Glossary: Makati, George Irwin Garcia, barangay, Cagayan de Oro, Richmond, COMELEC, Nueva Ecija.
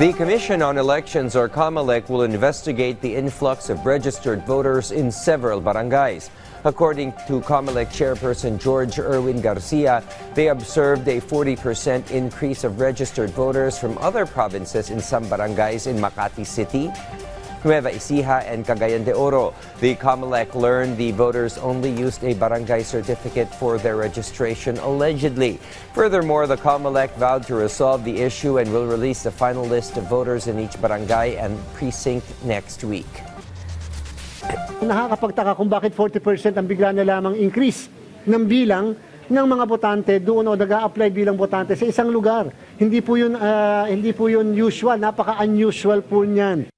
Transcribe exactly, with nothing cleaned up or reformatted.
The Commission on Elections, or COMELEC, will investigate the influx of registered voters in several barangays. According to COMELEC chairperson George Irwin Garcia, they observed a forty percent increase of registered voters from other provinces in some barangays in Makati City, Nueva Ecija, and Cagayan de Oro. The COMELEC learned the voters only used a barangay certificate for their registration, allegedly. Furthermore, the COMELEC vowed to resolve the issue and will release the final list of voters in each barangay and precinct next week. Nakakapagtaka kung bakit forty percent ang bigla na lamang increase ng bilang ng mga botante doon o nag-a-apply bilang botante sa isang lugar. Hindi po yun, uh, hindi po yun usual, napaka-unusual po niyan.